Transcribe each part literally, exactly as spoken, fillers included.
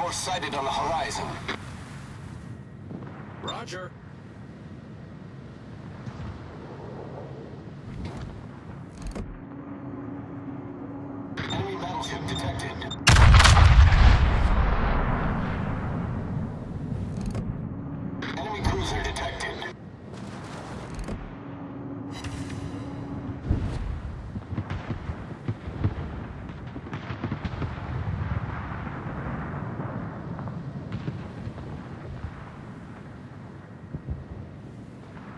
reinforce sighted on the horizon. Roger. Enemy battleship detected.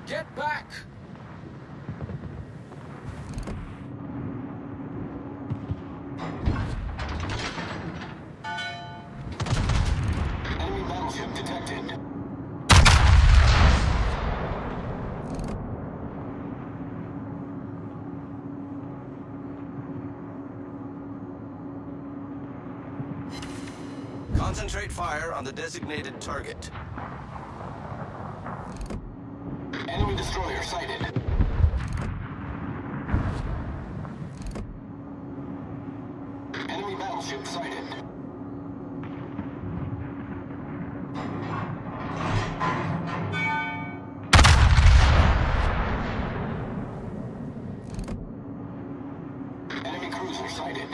Get back! Enemy battleship detected. Concentrate fire on the designated target. Enemy destroyer sighted. Enemy battleship sighted. Enemy cruiser sighted.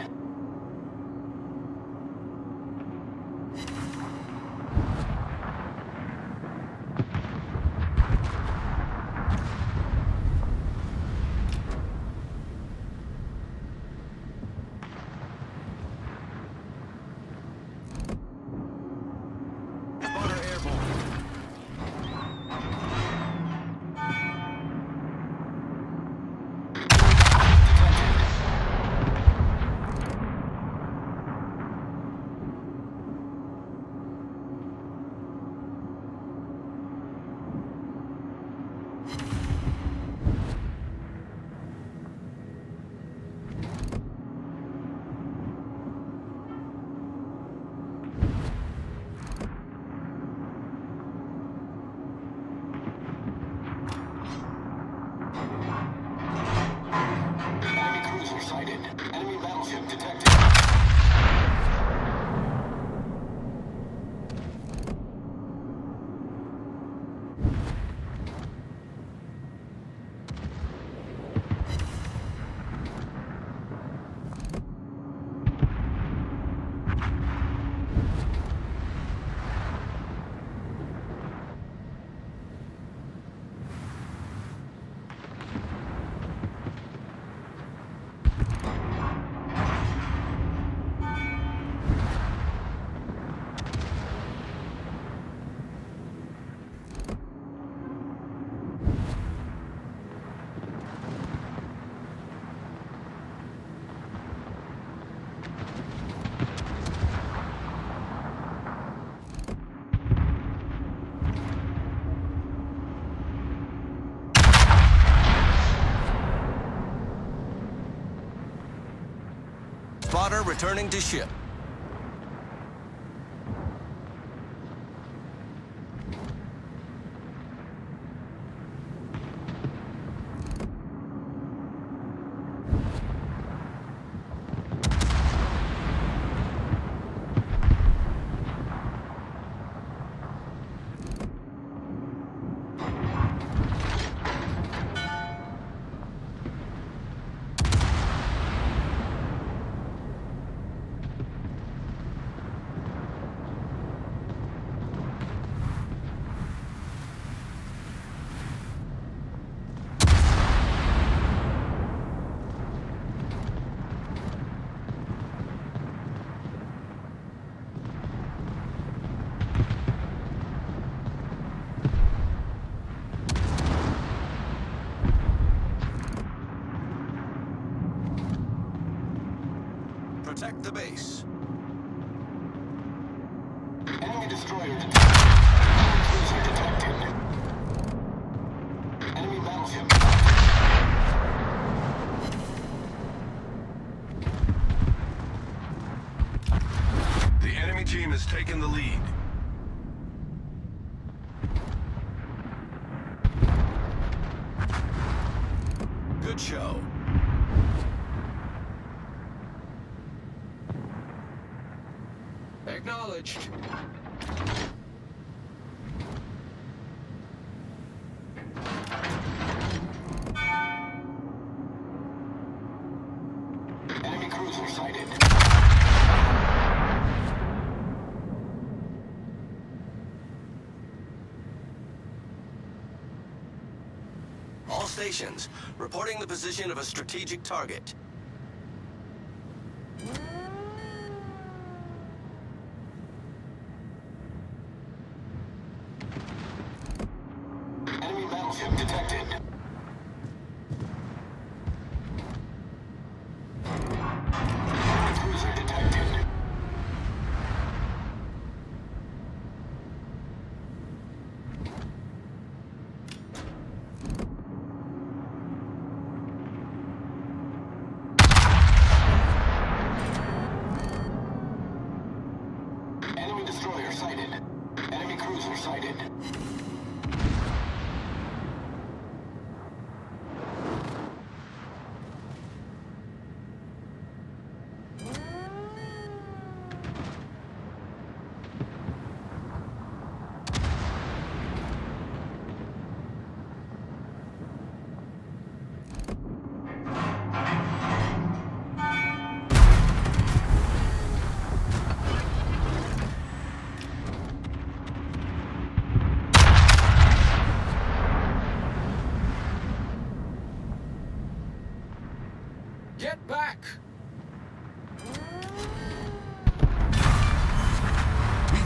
Spotter returning to ship. Protect the base. Enemy destroyer detected. Enemy battleship detected. The enemy team has taken the lead. Good show. Acknowledged. Enemy cruiser sighted. All stations, reporting the position of a strategic target.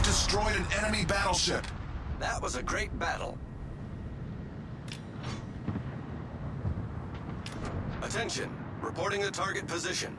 Destroyed an enemy battleship. That was a great battle. Attention, reporting the target position.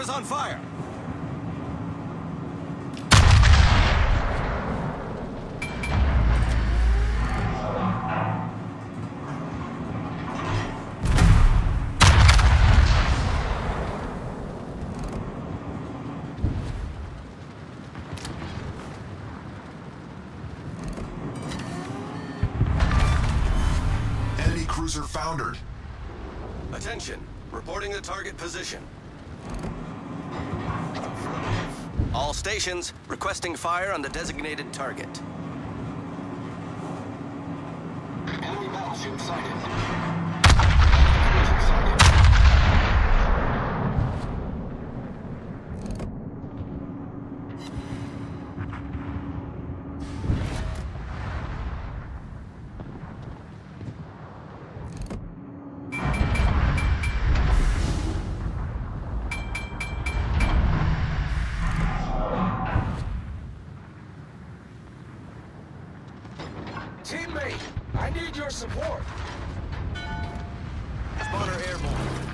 Is on fire. Enemy cruiser foundered. Attention, reporting the target position. All stations requesting fire on the designated target. Enemy battleship sighted. Cruiser sighted. Teammate, I need your support. Spawner airborne.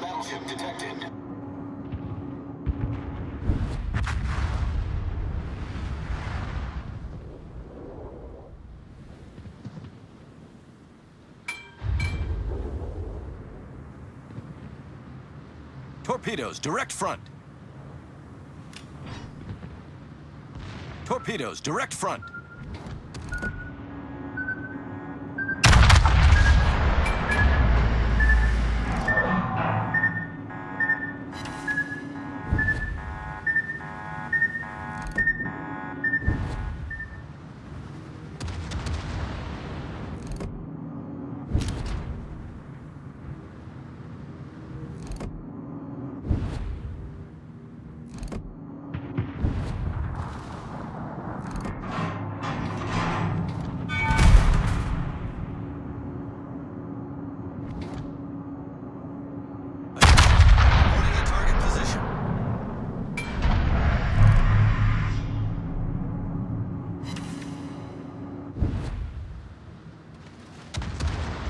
Battleship detected. Torpedoes, direct front. Torpedoes, direct front.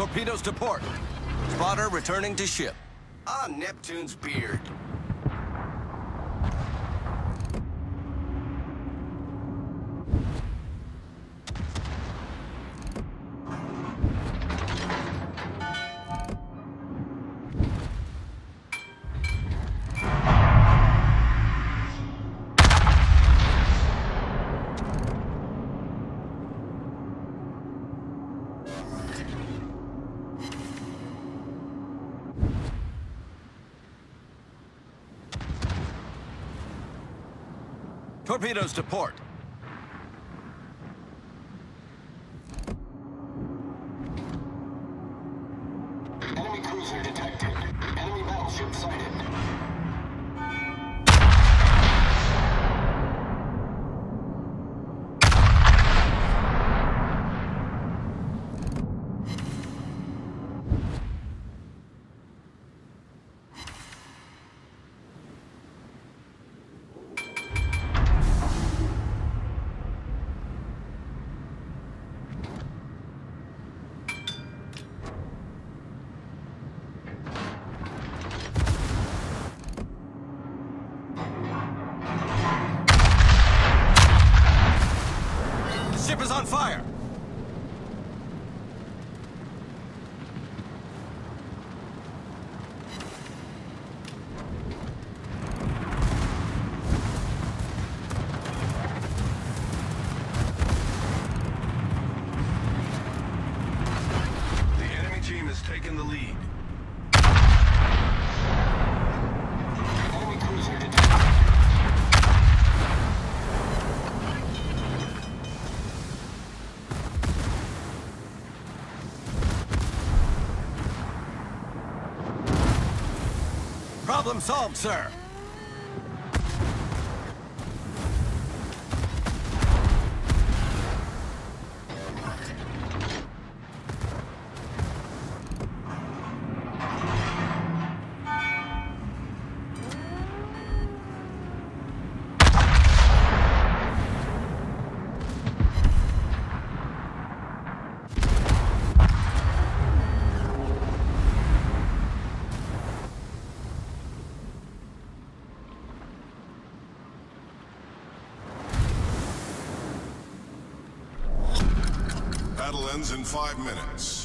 Torpedoes to port. Spotter returning to ship. On Neptune's beard. Torpedoes to port. Enemy cruiser detected. Enemy battleship sighted. On fire! The enemy team has taken the lead. Problem solved, sir. Ends in five minutes.